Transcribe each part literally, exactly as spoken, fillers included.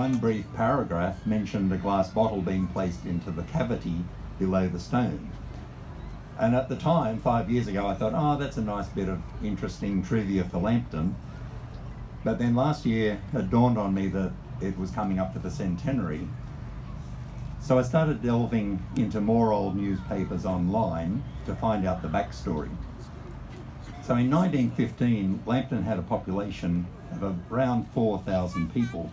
one brief paragraph mentioned a glass bottle being placed into the cavity below the stone. And at the time, five years ago, I thought, oh, that's a nice bit of interesting trivia for Lambton. But then last year, it dawned on me that it was coming up for the centenary. So I started delving into more old newspapers online to find out the backstory. So in nineteen fifteen, Lambton had a population of around four thousand people,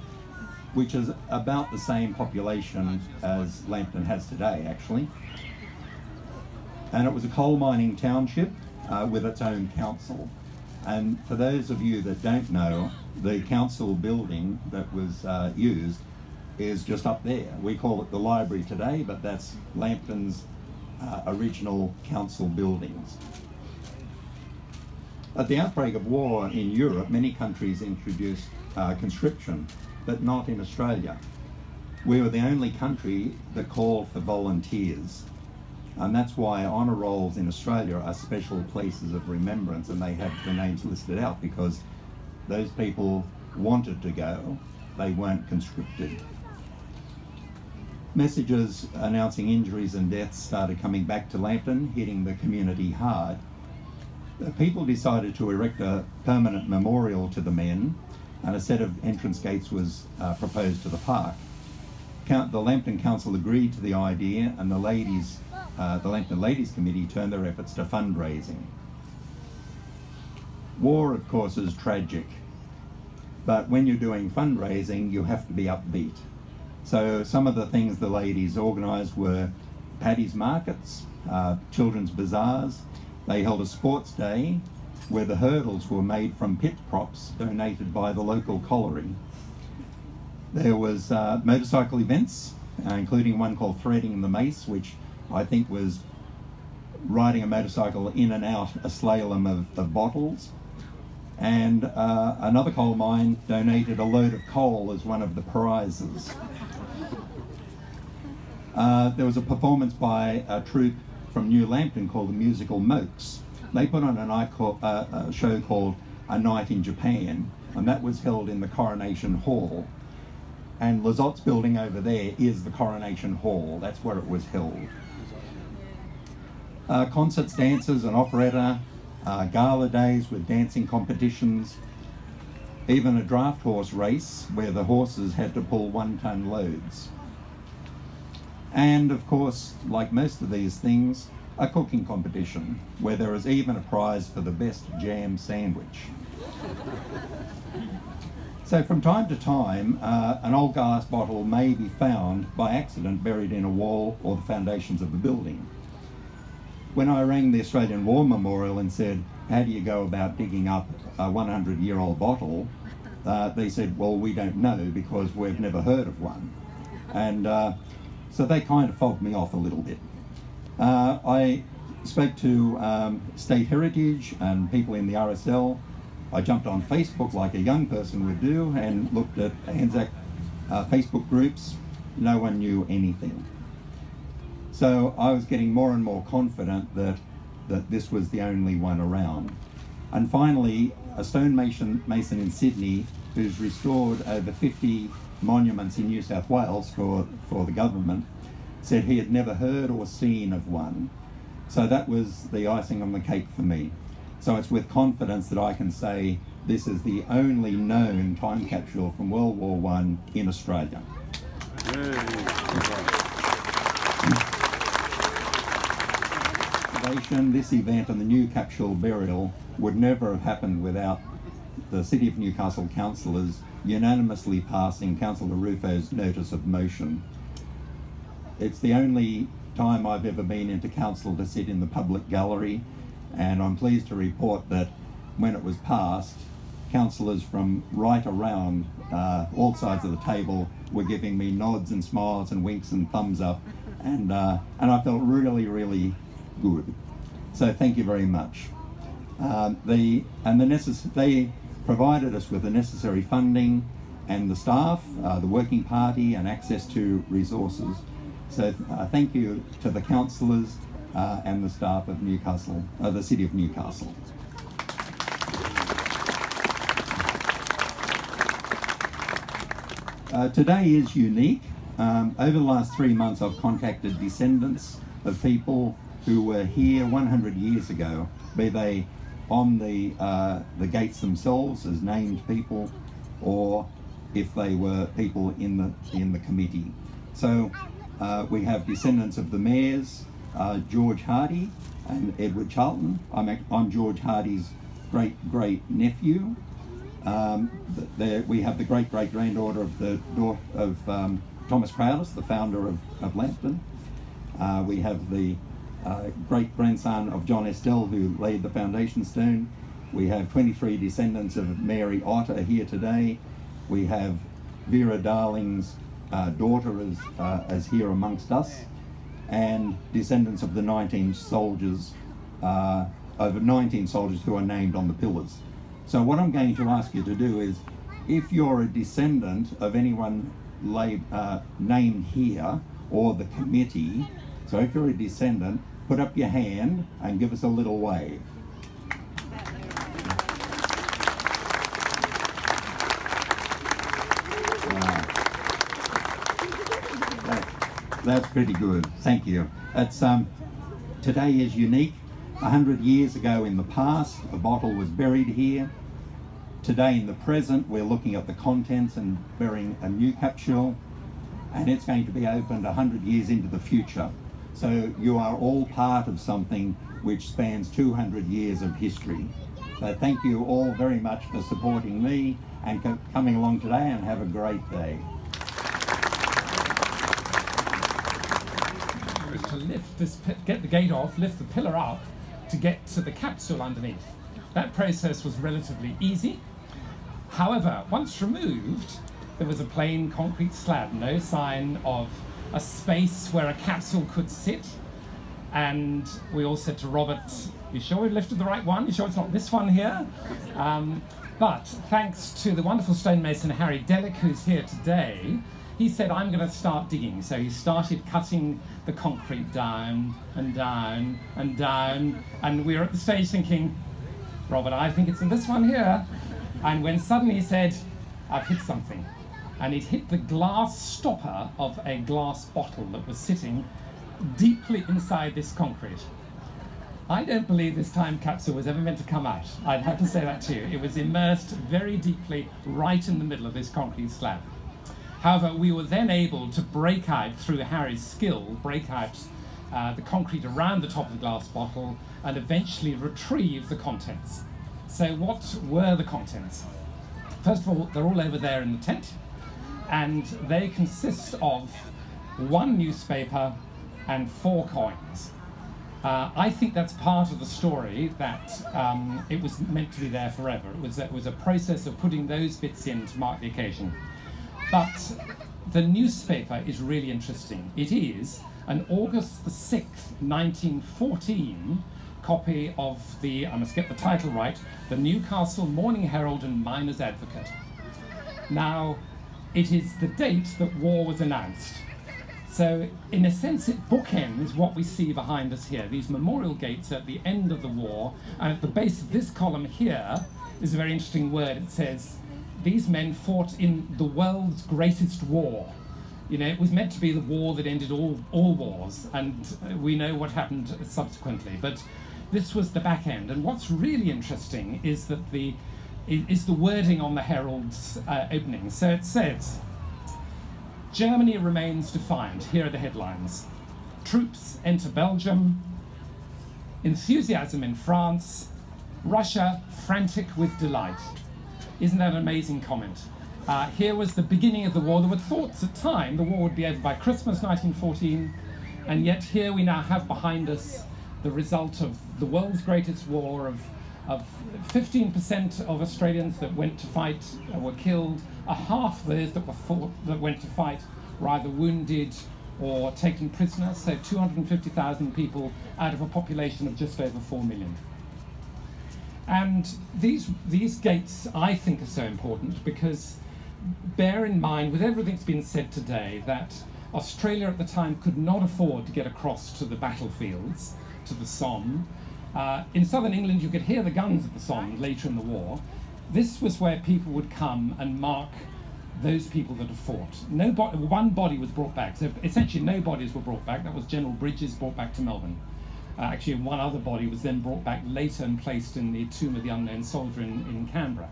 which is about the same population as Lambton has today, actually. And it was a coal mining township uh, with its own council. And for those of you that don't know, the council building that was uh, used is just up there. We call it the library today, but that's Lambton's uh, original council buildings. At the outbreak of war in Europe, many countries introduced uh, conscription, but not in Australia. We were the only country that called for volunteers. And that's why honour rolls in Australia are special places of remembrance, and they have the names listed out because those people wanted to go, they weren't conscripted. Messages announcing injuries and deaths started coming back to Lambton, hitting the community hard. The people decided to erect a permanent memorial to the men, and a set of entrance gates was uh, proposed to the park. Count, the Lambton Council agreed to the idea, and the ladies Uh, the Lambton Ladies Committee turned their efforts to fundraising. War, of course, is tragic, but when you're doing fundraising, you have to be upbeat. So some of the things the ladies organised were Paddy's Markets, uh, children's bazaars. They held a sports day where the hurdles were made from pit props donated by the local colliery. There was uh, motorcycle events, uh, including one called Threading the Mace, which I think was riding a motorcycle in and out a slalom of, of bottles. And uh, another coal mine donated a load of coal as one of the prizes. Uh, there was a performance by a troupe from New Lambton called the Musical Mokes. They put on an icon, uh, a show called A Night in Japan, and that was held in the Coronation Hall. And Lazotte's building over there is the Coronation Hall. That's where it was held. Uh, concerts, dances and operetta, uh, gala days with dancing competitions, even a draft horse race where the horses had to pull one-ton loads. And of course, like most of these things, a cooking competition where there is even a prize for the best jam sandwich. So from time to time, uh, an old glass bottle may be found by accident buried in a wall or the foundations of a building. When I rang the Australian War Memorial and said, how do you go about digging up a hundred-year-old bottle? Uh, they said, well, we don't know because we've never heard of one. And uh, so they kind of fobbed me off a little bit. Uh, I spoke to um, State Heritage and people in the R S L. I jumped on Facebook like a young person would do and looked at Anzac uh, Facebook groups. No one knew anything. So I was getting more and more confident that, that this was the only one around. And finally, a stonemason mason in Sydney who's restored over fifty monuments in New South Wales for, for the government said he had never heard or seen of one. So that was the icing on the cake for me. So it's with confidence that I can say this is the only known time capsule from World War One in Australia. Yay. This event and the new capsule burial would never have happened without the City of Newcastle councillors unanimously passing Councillor Rufo's notice of motion. It's the only time I've ever been into council to sit in the public gallery, and I'm pleased to report that when it was passed, councillors from right around uh, all sides of the table were giving me nods and smiles and winks and thumbs up, and, uh, and I felt really, really good. So thank you very much. Um, the, and the necess they provided us with the necessary funding and the staff, uh, the working party and access to resources. So uh, thank you to the councillors uh, and the staff of Newcastle, uh, the City of Newcastle. Uh, today is unique. Um, over the last three months I've contacted descendants of people who were here one hundred years ago, be they on the, uh, the gates themselves as named people, or if they were people in the, in the committee. So uh, we have descendants of the mayors, uh, George Hardy and Edward Charlton. I'm, I'm George Hardy's great-great-nephew. Um, the, we have the great-great-granddaughter of, the, of um, Thomas Crowdis, the founder of, of Lambton. Uh, we have the uh, great-grandson of John Estelle, who laid the foundation stone. We have twenty-three descendants of Mary Otter here today. We have Vera Darling's uh, daughter is, uh, is here amongst us, and descendants of the nineteen soldiers, uh, over nineteen soldiers who are named on the pillars. So what I'm going to ask you to do is, if you're a descendant of anyone lab, uh, named here or the committee, so if you're a descendant, put up your hand and give us a little wave. That's pretty good, thank you. It's, um, today is unique. A hundred years ago in the past, a bottle was buried here. Today in the present, we're looking at the contents and burying a new capsule, and it's going to be opened a hundred years into the future. So you are all part of something which spans two hundred years of history. So thank you all very much for supporting me and co coming along today, and have a great day. To lift this, get the gate off, lift the pillar up to get to the capsule underneath. That process was relatively easy. However, once removed, there was a plain concrete slab, no sign of a space where a capsule could sit. And we all said to Robert, "You sure we've lifted the right one? You sure it's not this one here?" Um, but thanks to the wonderful stonemason Harry Dellick, who's here today, he said, "I'm going to start digging." So he started cutting the concrete down and down and down. And we were at the stage thinking, "Robert, I think it's in this one here." And when suddenly he said, "I've hit something." And he'd hit the glass stopper of a glass bottle that was sitting deeply inside this concrete. I don't believe this time capsule was ever meant to come out. I'd have to say that to you. It was immersed very deeply right in the middle of this concrete slab. However, we were then able to break out, through Harry's skill, break out uh, the concrete around the top of the glass bottle and eventually retrieve the contents. So what were the contents? First of all, they're all over there in the tent, and they consist of one newspaper and four coins. Uh, I think that's part of the story, that um, it was meant to be there forever. It was, it was a process of putting those bits in to mark the occasion. But the newspaper is really interesting. It is an August the sixth, nineteen fourteen copy of the, I must get the title right, the Newcastle Morning Herald and Miner's Advocate. Now, it is the date that war was announced. So, in a sense, it bookends what we see behind us here. These memorial gates at the end of the war, and at the base of this column here is a very interesting word. It says, "These men fought in the world's greatest war." You know, it was meant to be the war that ended all, all wars, and we know what happened subsequently. But this was the back end. And what's really interesting is that the, is the wording on the Herald's uh, opening. So it says, "Germany remains defiant." Here are the headlines. "Troops enter Belgium." "Enthusiasm in France." "Russia frantic with delight." Isn't that an amazing comment? Uh, here was the beginning of the war. There were thoughts at the time the war would be over by Christmas nineteen fourteen, and yet here we now have behind us the result of the world's greatest war, of fifteen percent of, of Australians that went to fight were killed, a half those that were fought, that went to fight were either wounded or taken prisoner, so two hundred fifty thousand people out of a population of just over four million. And these, these gates, I think, are so important because bear in mind, with everything that's been said today, that Australia at the time could not afford to get across to the battlefields, to the Somme. Uh, in southern England, you could hear the guns of the Somme later in the war. This was where people would come and mark those people that have fought. No bo one body was brought back. So essentially no bodies were brought back. That was General Bridges brought back to Melbourne. Uh, actually, one other body was then brought back later and placed in the Tomb of the Unknown Soldier in, in Canberra.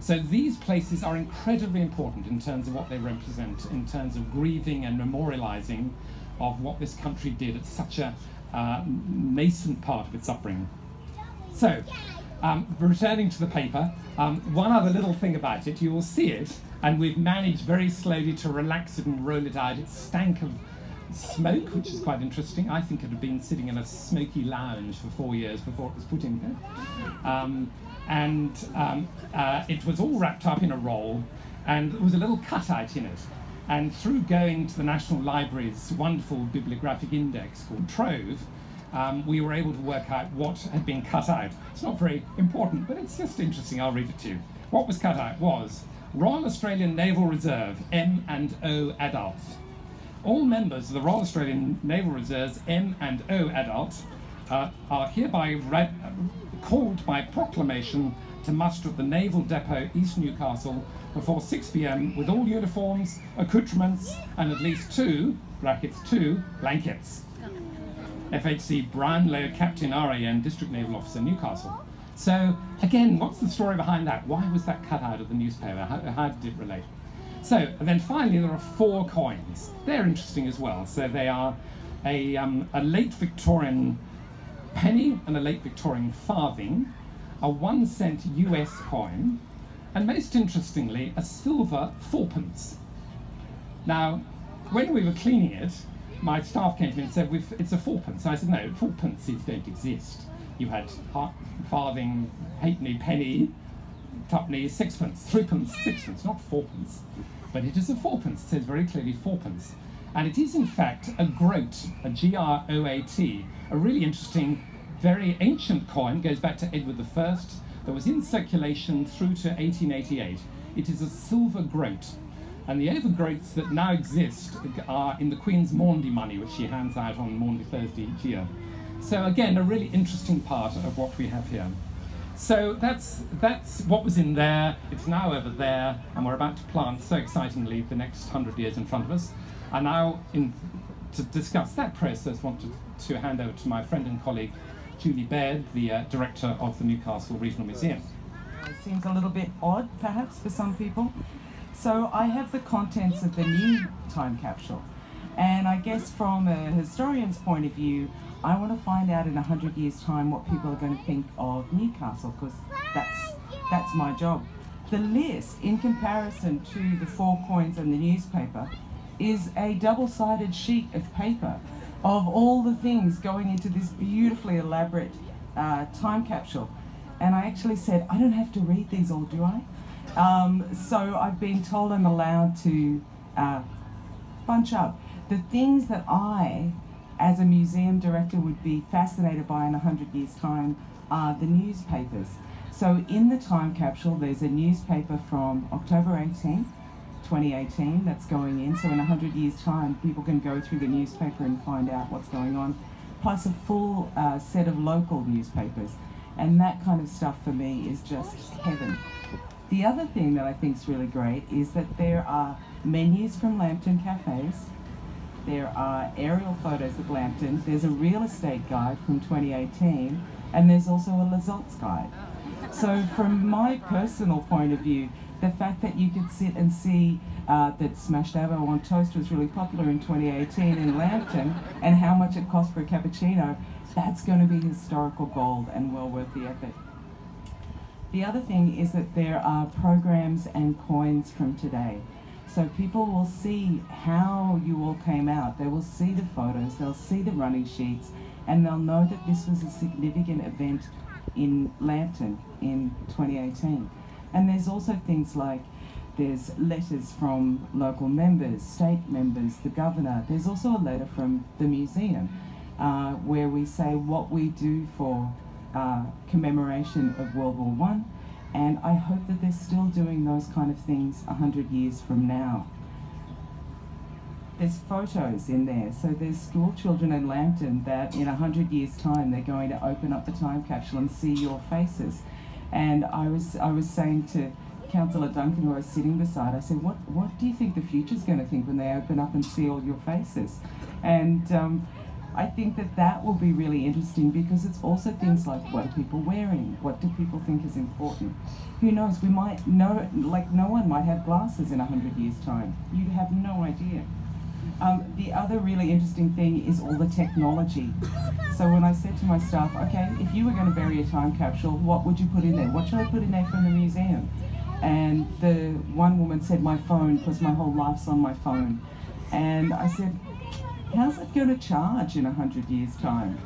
So these places are incredibly important in terms of what they represent, in terms of grieving and memorialising of what this country did at such a uh, nascent part of its upbringing. So, um, returning to the paper, um, one other little thing about it, you will see it, and we've managed very slowly to relax it and roll it out. It stank of smoke, which is quite interesting. I think it had been sitting in a smoky lounge for four years before it was put in there. Um, and um, uh, it was all wrapped up in a roll, and there was a little cutout in it. And through going to the National Library's wonderful bibliographic index called Trove, um, we were able to work out what had been cut out. It's not very important, but it's just interesting. I'll read it to you. What was cut out was Royal Australian Naval Reserve, M and O adults. All members of the Royal Australian Naval Reserve's M and O adults uh, are hereby read, uh, called by proclamation to muster at the Naval Depot, East Newcastle, before six p m with all uniforms, accoutrements, and at least two, brackets two, blankets. F H C Brownlow, Captain R A N, District Naval Officer, Newcastle. So, again, what's the story behind that? Why was that cut out of the newspaper? How, how did it relate? So, and then finally there are four coins. They're interesting as well. So they are a, um, a late Victorian penny and a late Victorian farthing, a one cent U S coin, and most interestingly, a silver fourpence. Now, when we were cleaning it, my staff came to me and said, We've, it's a fourpence. And I said, no, fourpences don't exist. You had farthing, halfpenny, penny, tuppenny, sixpence, threepence, sixpence, not fourpence. But it is a fourpence, it says very clearly fourpence. And it is in fact a groat, a G R O A T, a really interesting, very ancient coin, goes back to Edward the First, that was in circulation through to eighteen eighty-eight. It is a silver groat. And the overgroats that now exist are in the Queen's Maundy money, which she hands out on Maundy Thursday each year. So again, a really interesting part of what we have here. So that's, that's what was in there. It's now over there, and we're about to plant, so excitingly, the next hundred years in front of us. And now, in, to discuss that process, I want to, to hand over to my friend and colleague, Julie Baird, the uh, director of the Newcastle Regional Museum. It seems a little bit odd, perhaps, for some people. So I have the contents of the new time capsule. And I guess from a historian's point of view, I want to find out in a hundred years' time what people are going to think of Newcastle, because that's, that's my job. The list, in comparison to the four coins and the newspaper, is a double-sided sheet of paper of all the things going into this beautifully elaborate uh, time capsule. And I actually said, I don't have to read these all, do I? Um, so I've been told I'm allowed to uh, bunch up the things that I, as a museum director, would be fascinated by in a hundred years' time are the newspapers. So in the time capsule, there's a newspaper from October eighteenth, twenty eighteen that's going in, so in a hundred years' time people can go through the newspaper and find out what's going on, plus a full uh, set of local newspapers, and that kind of stuff for me is just heaven. The other thing that I think is really great is that there are menus from Lambton cafes, there are aerial photos of Lambton, there's a real estate guide from twenty eighteen, and there's also a results guide. So from my personal point of view, the fact that you could sit and see uh, that smashed avocado on toast was really popular in twenty eighteen in Lambton, and how much it cost for a cappuccino, that's going to be historical gold and well worth the effort. The other thing is that there are programs and coins from today. So people will see how you all came out. They will see the photos, they'll see the running sheets, and they'll know that this was a significant event in Lambton in twenty eighteen. And there's also things like, there's letters from local members, state members, the governor. There's also a letter from the museum uh, where we say what we do for uh, commemoration of World War One. And I hope that they're still doing those kind of things a hundred years from now. There's photos in there. So there's school children in Lambton that in a hundred years' time, they're going to open up the time capsule and see your faces. And I was, I was saying to Councillor Duncan, who I was sitting beside, I said, what, what do you think the future's going to think when they open up and see all your faces? And um, I think that that will be really interesting, because it's also things like, what are people wearing? What do people think is important? Who knows, we might know, like no one might have glasses in a hundred years' time. You have no idea. Um, the other really interesting thing is all the technology. So when I said to my staff, okay, if you were going to bury a time capsule, what would you put in there? What should I put in there from the museum? And the one woman said, my phone, because my whole life's on my phone. And I said, how's it going to charge in a hundred years' time?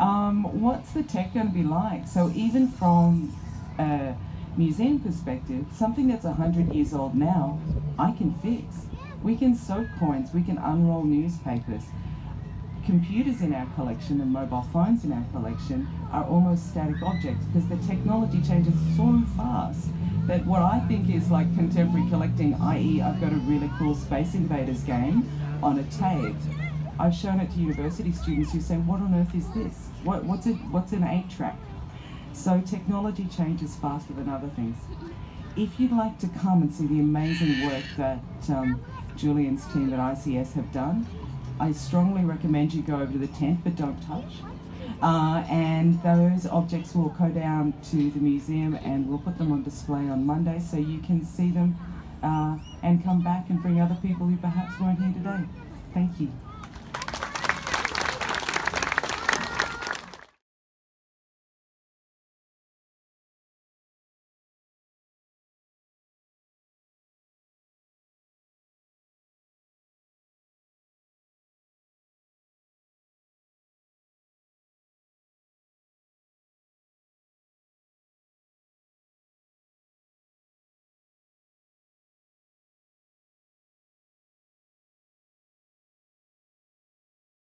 Um, what's the tech going to be like? So even from a museum perspective, something that's a hundred years old now, I can fix. We can soak coins, we can unroll newspapers. Computers in our collection and mobile phones in our collection are almost static objects, because the technology changes so fast that what I think is like contemporary collecting, that is I've got a really cool Space Invaders game on a tape. I've shown it to university students who say, what on earth is this? What, what's, a, what's an eight track? So technology changes faster than other things. If you'd like to come and see the amazing work that um, Julian's team at I C S have done, I strongly recommend you go over to the tent, but don't touch. Uh, and those objects will go down to the museum, and we'll put them on display on Monday, so you can see them uh, and come back and bring other people who perhaps weren't here today. Thank you.